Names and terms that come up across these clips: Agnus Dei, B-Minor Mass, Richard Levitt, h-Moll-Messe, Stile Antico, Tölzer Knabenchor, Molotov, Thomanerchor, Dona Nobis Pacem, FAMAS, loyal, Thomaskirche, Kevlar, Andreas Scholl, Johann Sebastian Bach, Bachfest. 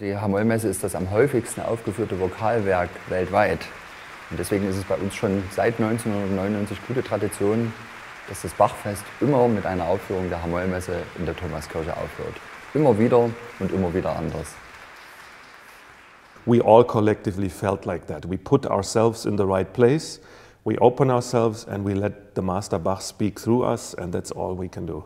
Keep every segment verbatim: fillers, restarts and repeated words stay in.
Die h-Moll-Messe ist das am häufigsten aufgeführte Vokalwerk weltweit. Und deswegen ist es bei uns schon seit neunzehnhundertneunundneunzig gute Tradition, dass das Bachfest immer mit einer Aufführung der h-Moll-Messe in der Thomaskirche aufhört. Immer wieder und immer wieder anders. We all collectively felt like that. We put ourselves in the right place, we open ourselves and we let the Master Bach speak through us, and that's all we can do.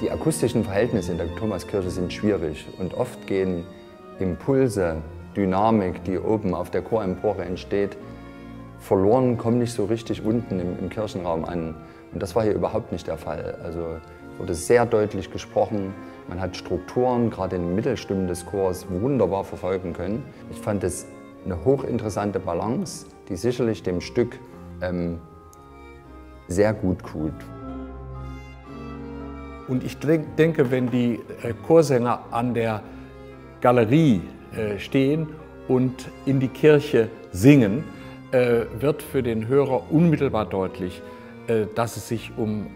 Die akustischen Verhältnisse in der Thomaskirche sind schwierig und oft gehen Impulse, Dynamik, die oben auf der Chorempore entsteht, verloren, kommen nicht so richtig unten im, im Kirchenraum an. Und das war hier überhaupt nicht der Fall. Also wurde sehr deutlich gesprochen, man hat Strukturen, gerade in den Mittelstimmen des Chors, wunderbar verfolgen können. Ich fand es eine hochinteressante Balance, die sicherlich dem Stück ähm, sehr gut tut. Und ich denke, wenn die Chorsänger an der Galerie stehen und in die Kirche singen, wird für den Hörer unmittelbar deutlich, dass es sich um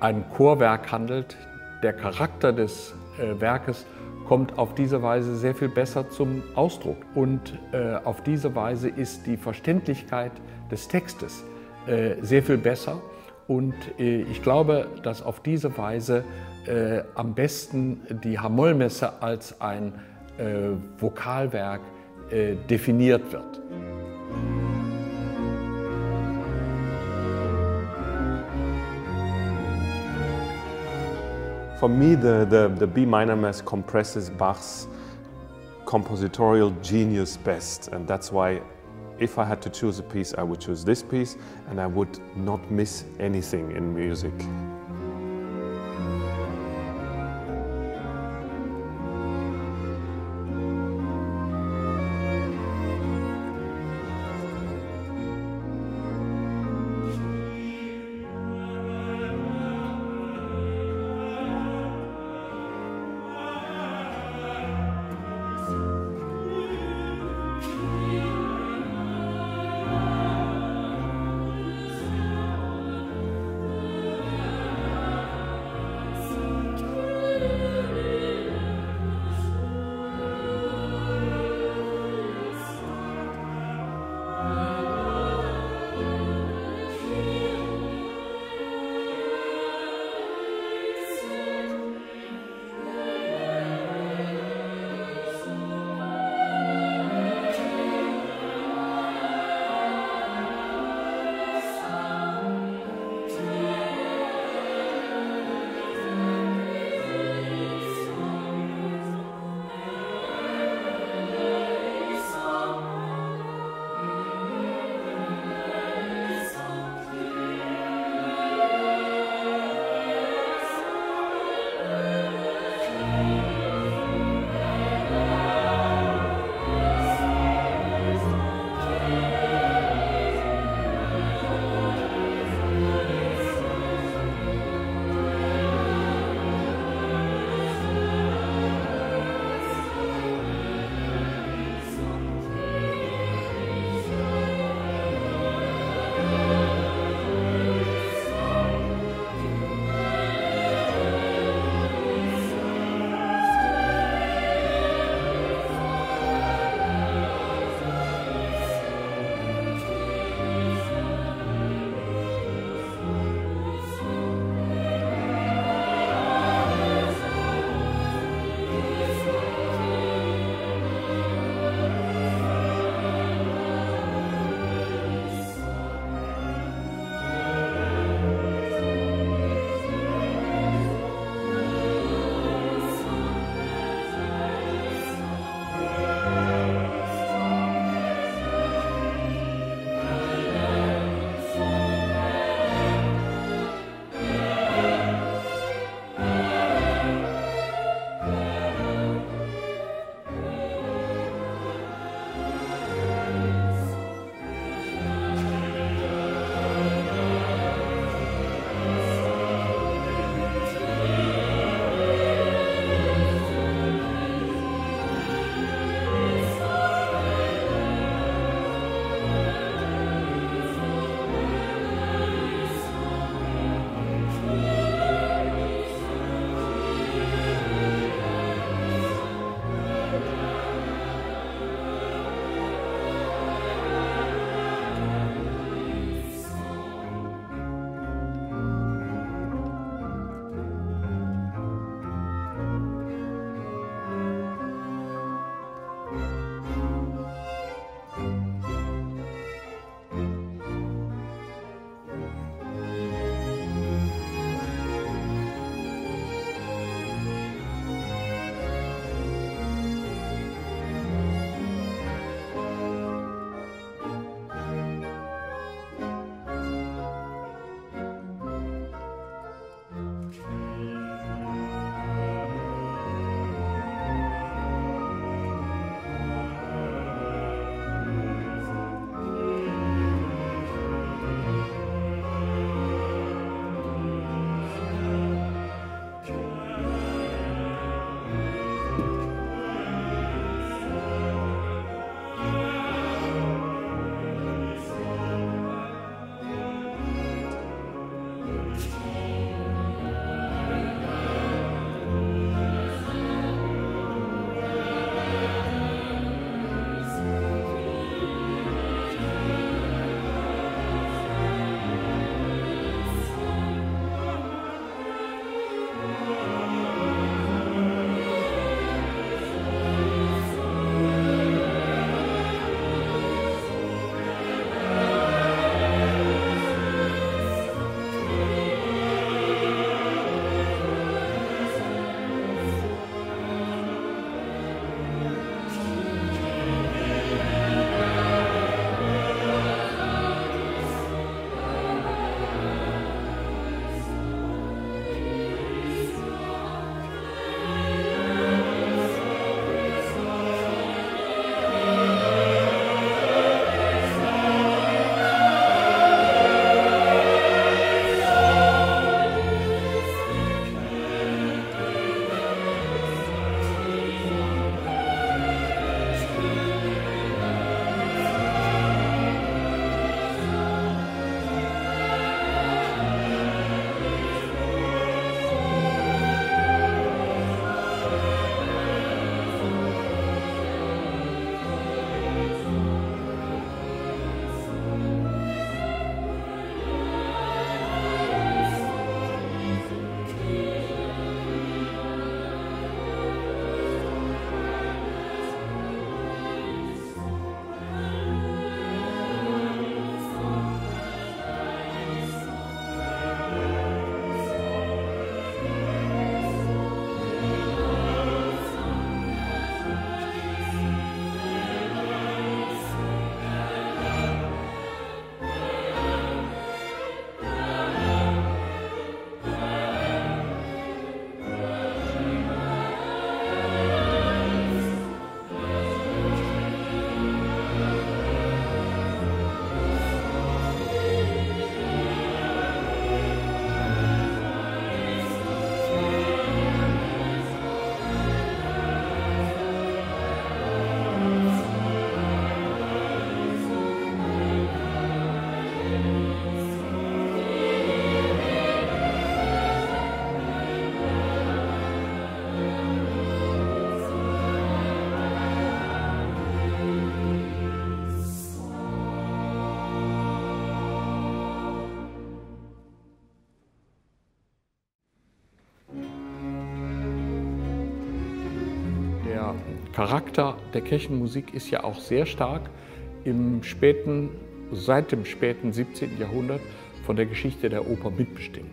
ein Chorwerk handelt. Der Charakter des Werkes kommt auf diese Weise sehr viel besser zum Ausdruck. Und auf diese Weise ist die Verständlichkeit des Textes sehr viel besser. Und äh, ich glaube, dass auf diese Weise äh, am besten die h-Moll-Messe als ein äh, Vokalwerk äh, definiert wird. For me, the, the, the B-Minor Mass compresses Bach's compositorial genius best, and that's why if I had to choose a piece, I would choose this piece, and I would not miss anything in music. der Charakter der Kirchenmusik ist ja auch sehr stark im späten, seit dem späten siebzehnten Jahrhundert von der Geschichte der Oper mitbestimmt.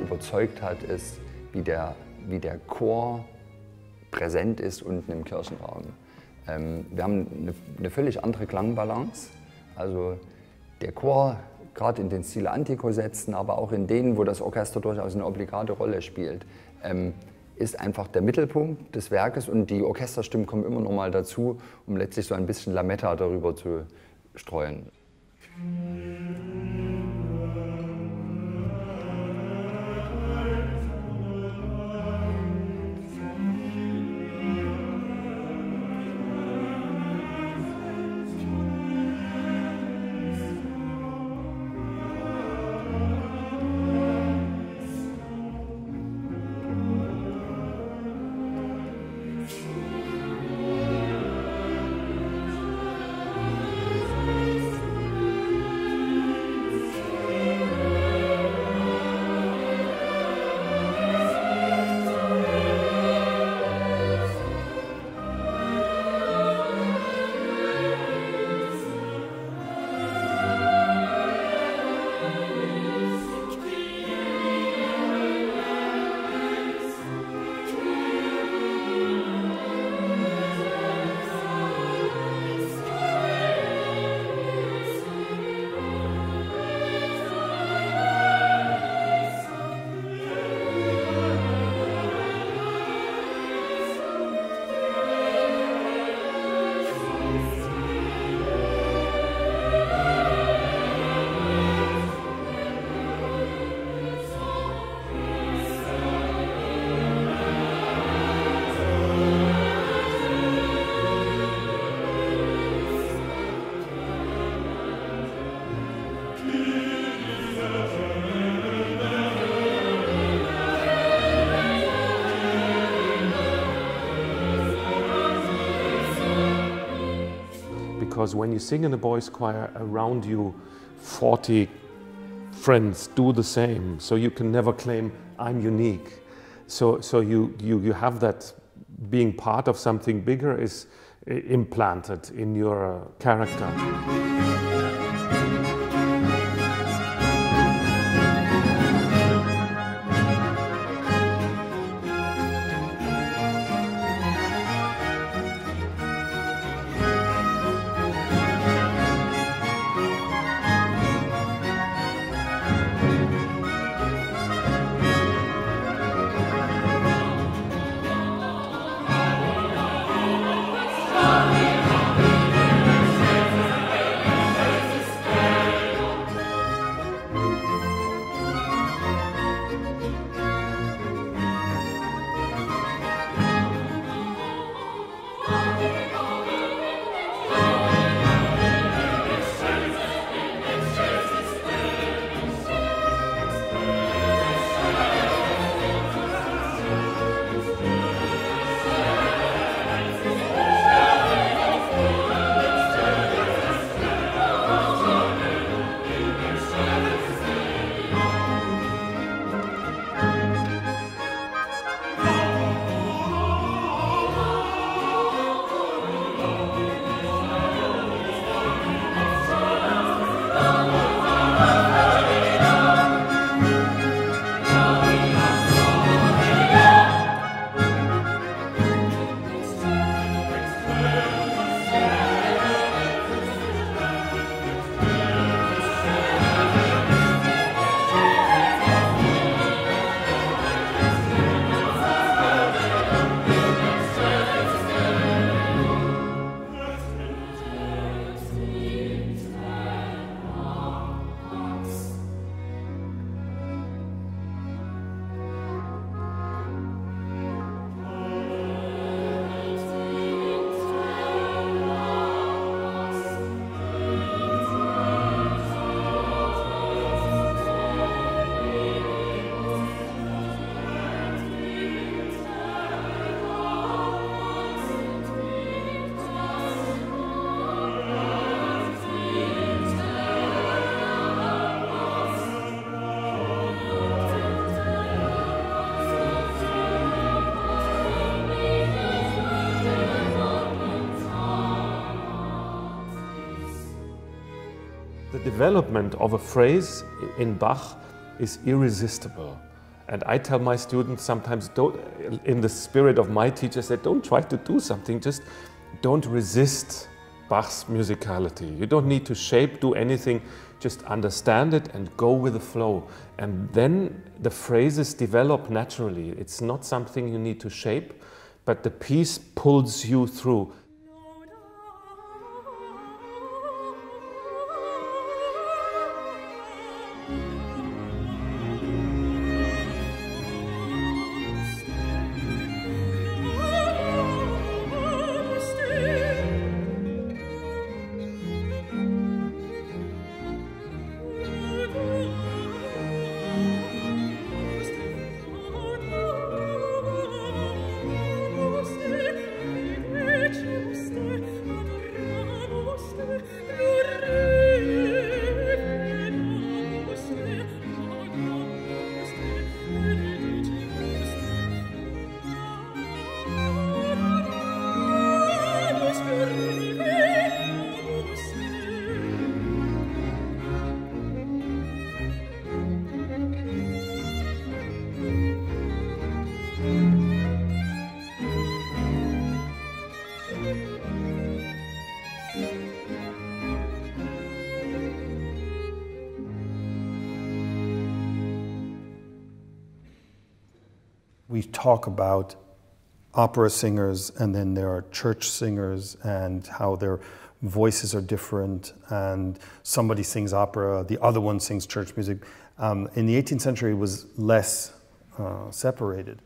Überzeugt hat, ist, wie der, wie der Chor präsent ist unten im Kirchenraum. Ähm, wir haben eine, eine völlig andere Klangbalance. Also der Chor, gerade in den Stile Antico Sätzen, aber auch in denen, wo das Orchester durchaus eine obligate Rolle spielt, ähm, ist einfach der Mittelpunkt des Werkes und die Orchesterstimmen kommen immer noch mal dazu, um letztlich so ein bisschen Lametta darüber zu streuen. Because when you sing in a boys' choir, around you forty friends do the same, so you can never claim I'm unique. So, so you, you, you have that being part of something bigger is implanted in your character. The development of a phrase in Bach is irresistible. And I tell my students sometimes, don't, in the spirit of my teacher, said, don't try to do something, just don't resist Bach's musicality. You don't need to shape, do anything, just understand it and go with the flow. And then the phrases develop naturally. It's not something you need to shape, but the piece pulls you through. We talk about opera singers, and then there are church singers, and how their voices are different, and somebody sings opera, the other one sings church music. Um, in the eighteenth century, it was less uh, separated.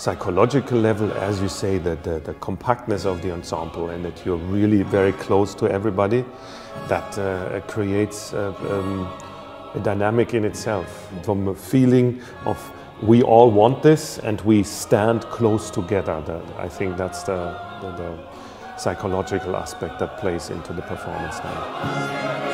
psychological level, as you say, the, the, the compactness of the ensemble and that you're really very close to everybody, that uh, creates uh, um, a dynamic in itself. From a feeling of we all want this and we stand close together. The, I think that's the, the, the psychological aspect that plays into the performance now.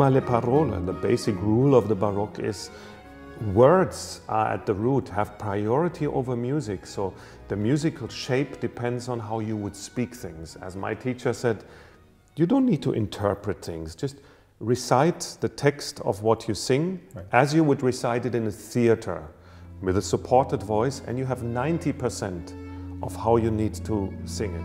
Le parole. The basic rule of the Baroque is words are at the root, have priority over music. So the musical shape depends on how you would speak things. As my teacher said, you don't need to interpret things. Just recite the text of what you sing right, as you would recite it in a theater with a supported voice, and you have ninety percent of how you need to sing it.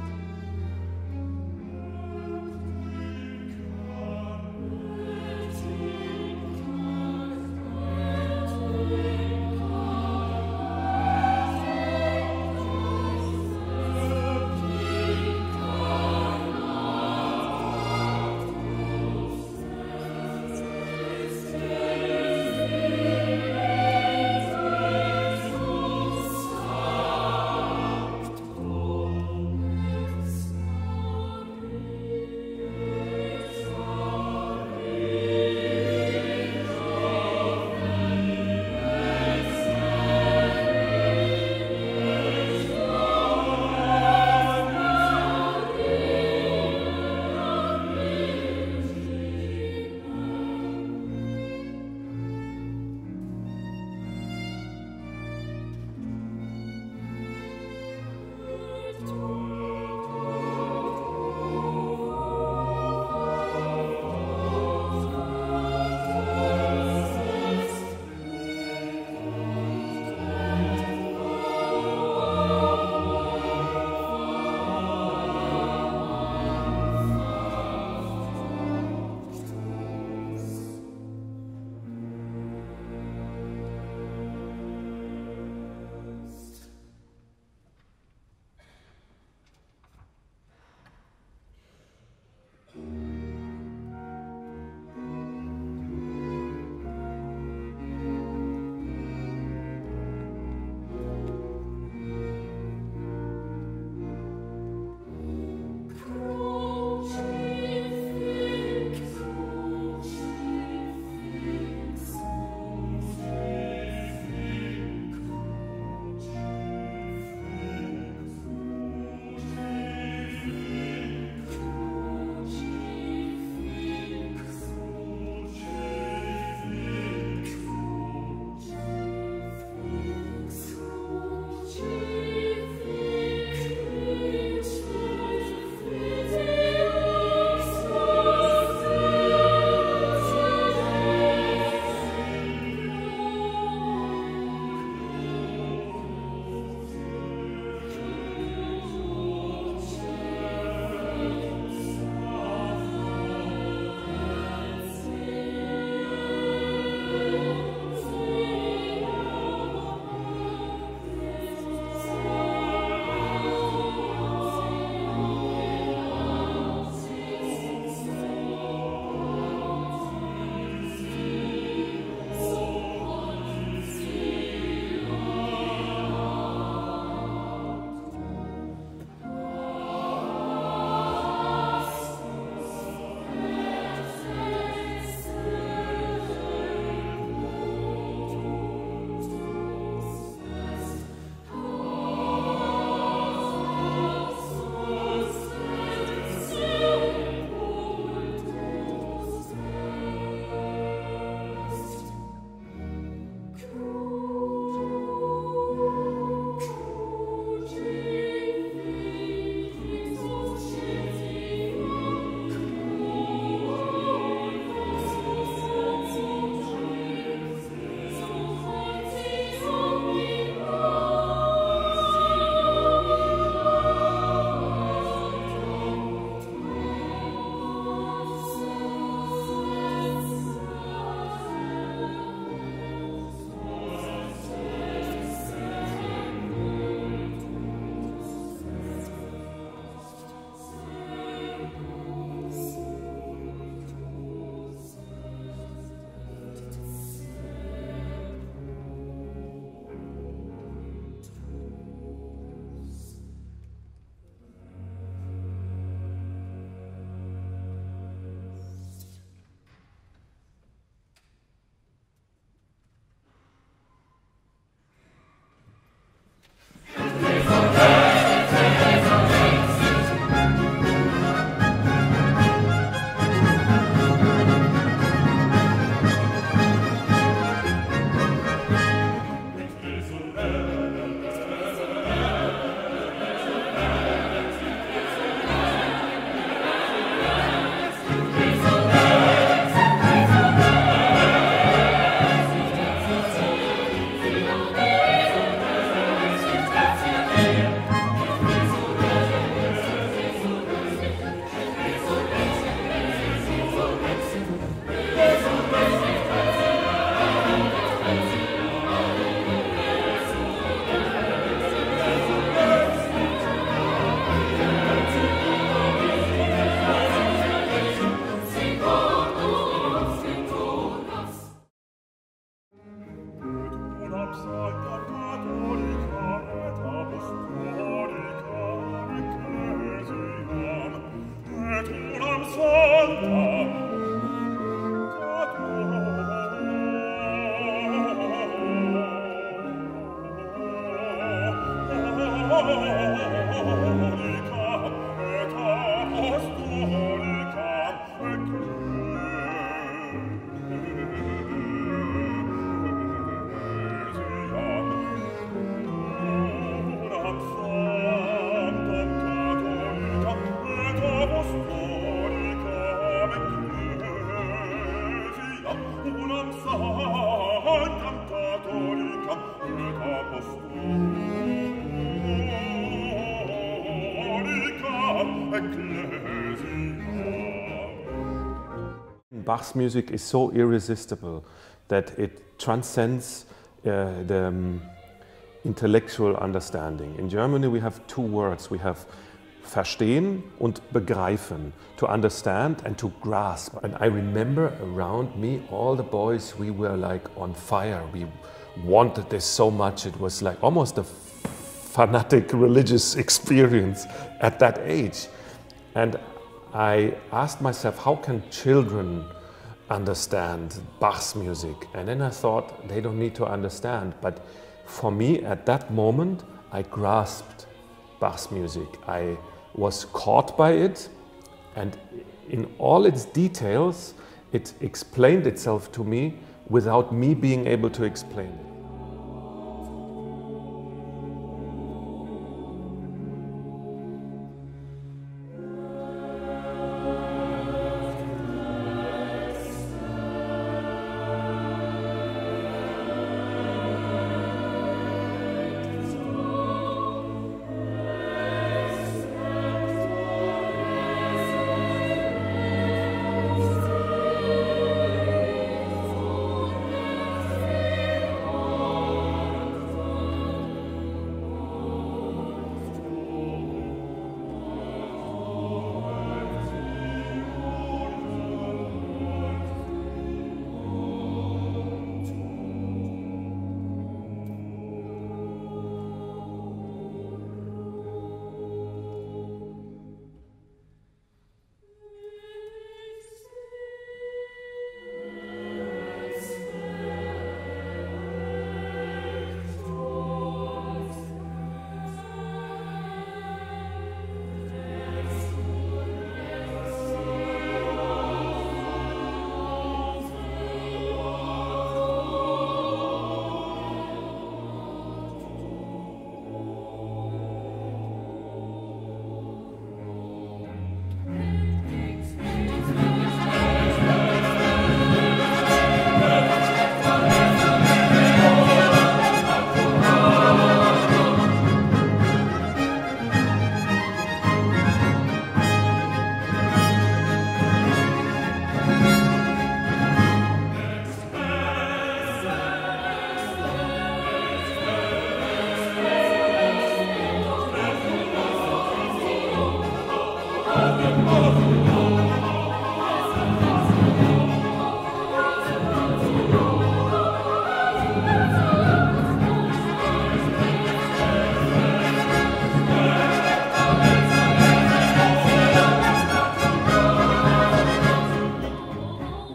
Bach's music is so irresistible that it transcends uh, the um, intellectual understanding. In Germany we have two words. We have verstehen und begreifen, to understand and to grasp. And I remember around me all the boys, we were like on fire. We wanted this so much. It was like almost a fanatic religious experience at that age. And I asked myself, how can children understand Bach's music? And then I thought, they don't need to understand. But for me, at that moment, I grasped Bach's music. I was caught by it, and in all its details, it explained itself to me without me being able to explain it.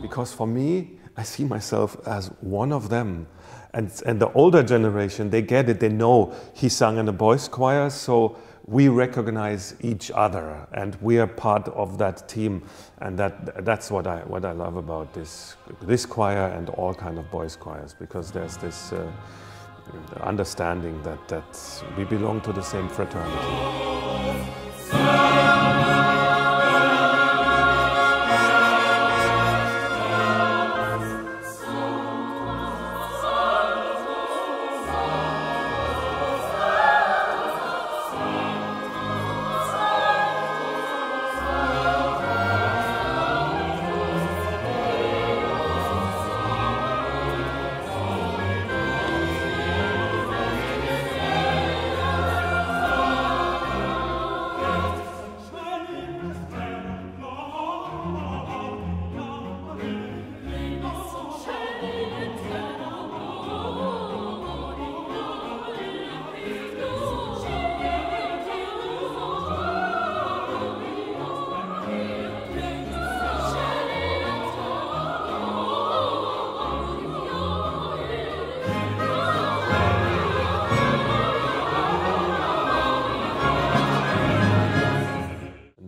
Because for me, I see myself as one of them. And, and the older generation, they get it, they know he sang in a boys' choir, so we recognize each other and we are part of that team. And that, that's what I, what I love about this, this choir and all kind of boys' choirs, because there's this uh, understanding that, that we belong to the same fraternity.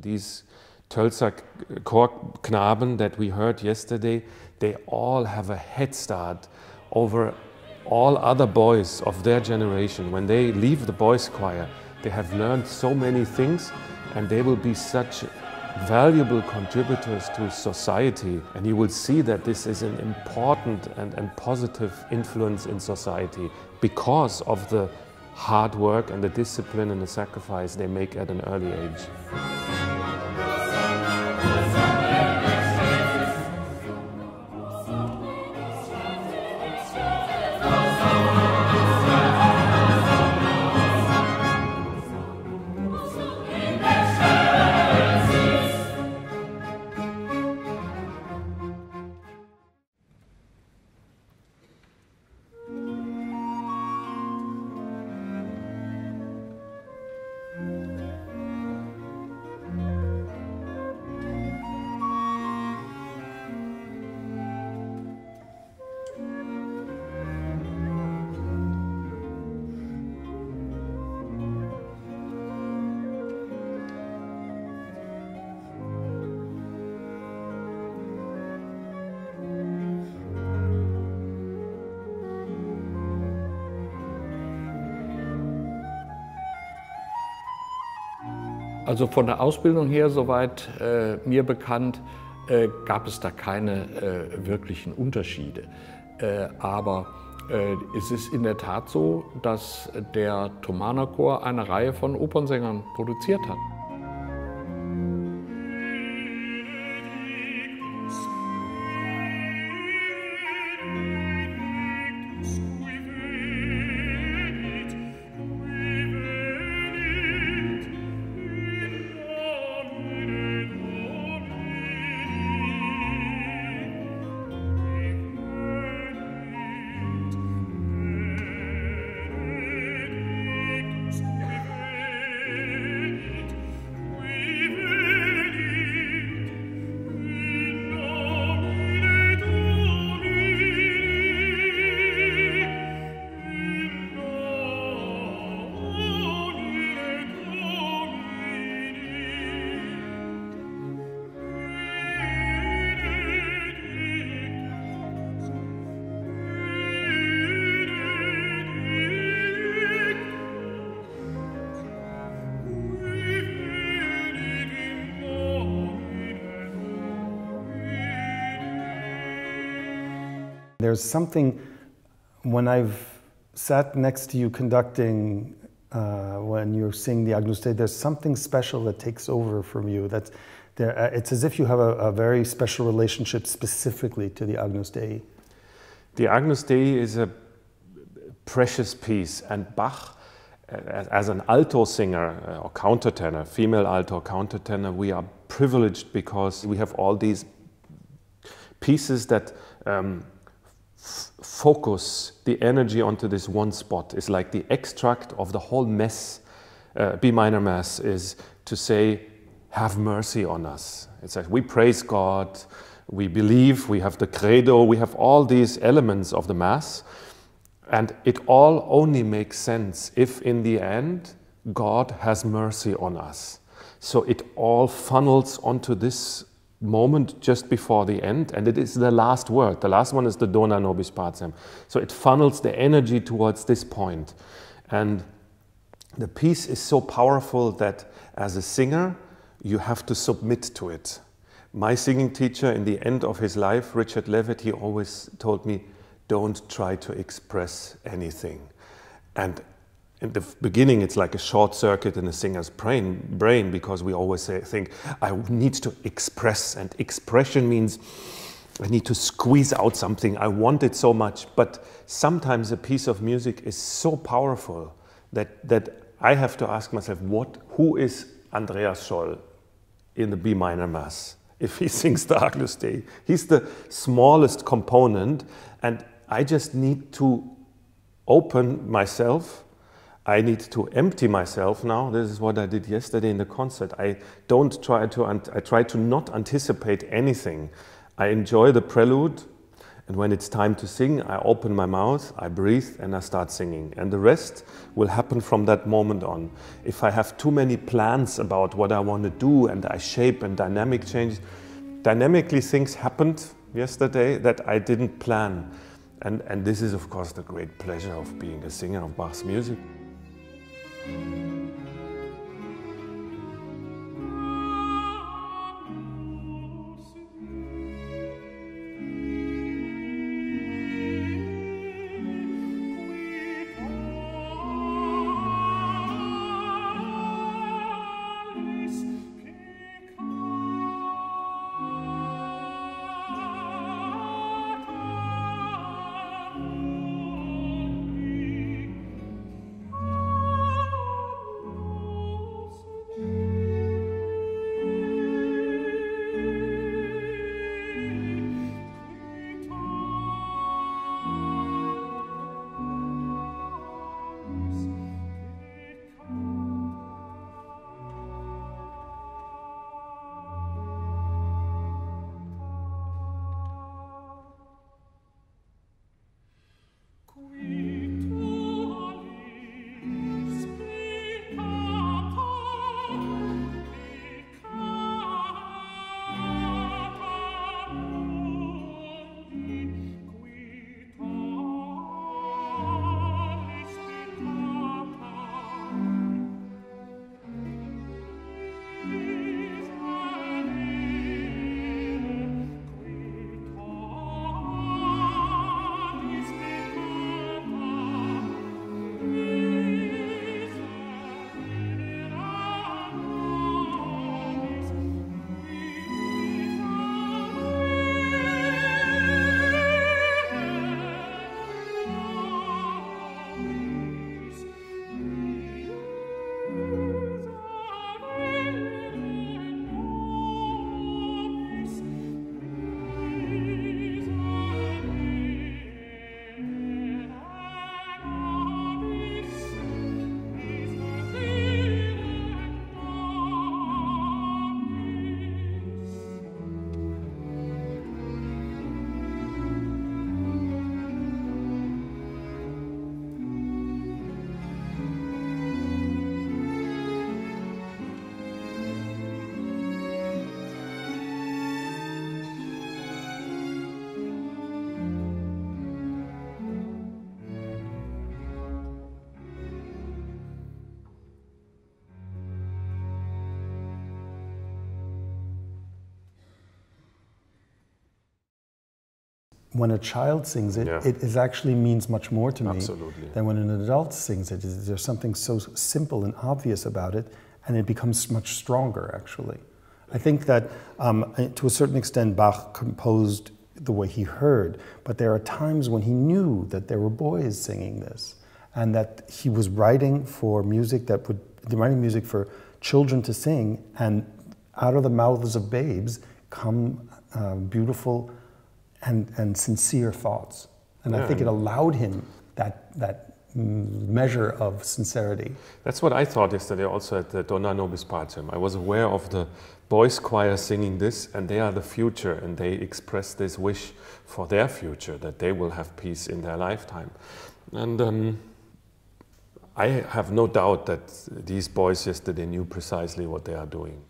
These Tölzer Knaben that we heard yesterday, they all have a head start over all other boys of their generation. When they leave the boys' choir, they have learned so many things and they will be such valuable contributors to society. And you will see that this is an important and, and positive influence in society because of the hard work and the discipline and the sacrifice they make at an early age. Also von der Ausbildung her, soweit äh, mir bekannt, äh, gab es da keine äh, wirklichen Unterschiede. Äh, aber äh, es ist in der Tat so, dass der Thomanerchor eine Reihe von Opernsängern produziert hat. There's something when I've sat next to you conducting, uh, when you sing the Agnus Dei, there's something special that takes over from you. That's, there, uh, it's as if you have a, a very special relationship specifically to the Agnus Dei. The Agnus Dei is a precious piece, and Bach, as, as an alto singer or countertenor, female alto countertenor, we are privileged because we have all these pieces that um, focus the energy onto this one spot. It's like the extract of the whole mess. Uh, B-Minor Mass is to say, have mercy on us. It's like we praise God, we believe, we have the credo, we have all these elements of the Mass, and it all only makes sense if in the end God has mercy on us. So it all funnels onto this moment just before the end, and it is the last word. The last one is the Dona Nobis Pacem. So it funnels the energy towards this point. And the piece is so powerful that as a singer, you have to submit to it. My singing teacher in the end of his life, Richard Levitt, he always told me, don't try to express anything. And in the beginning, it's like a short circuit in a singer's brain, brain because we always say, think, I need to express, and expression means I need to squeeze out something, I want it so much. But sometimes a piece of music is so powerful that, that I have to ask myself, what, who is Andreas Scholl in the B minor mass if he sings the Agnus Dei? He's the smallest component, and I just need to open myself. I need to empty myself now. This is what I did yesterday in the concert. I don't try to, I try to not anticipate anything. I enjoy the prelude, and when it's time to sing, I open my mouth, I breathe, and I start singing. And the rest will happen from that moment on. If I have too many plans about what I want to do, and I shape and dynamic changes, dynamically things happened yesterday that I didn't plan. And, and this is, of course, the great pleasure of being a singer of Bach's music. when a child sings it, yeah. it is actually means much more to me Absolutely. Than when an adult sings it. There's something so simple and obvious about it, and it becomes much stronger, actually. I think that um, to a certain extent, Bach composed the way he heard, but there are times when he knew that there were boys singing this, and that he was writing for music that would, writing music for children to sing, and out of the mouths of babes come uh, beautiful and, and sincere thoughts. And yeah. I think it allowed him that, that measure of sincerity. That's what I thought yesterday also at the Dona Nobis Pacem. I was aware of the boys' choir singing this, and they are the future, and they express this wish for their future, that they will have peace in their lifetime. And um, I have no doubt that these boys yesterday knew precisely what they are doing.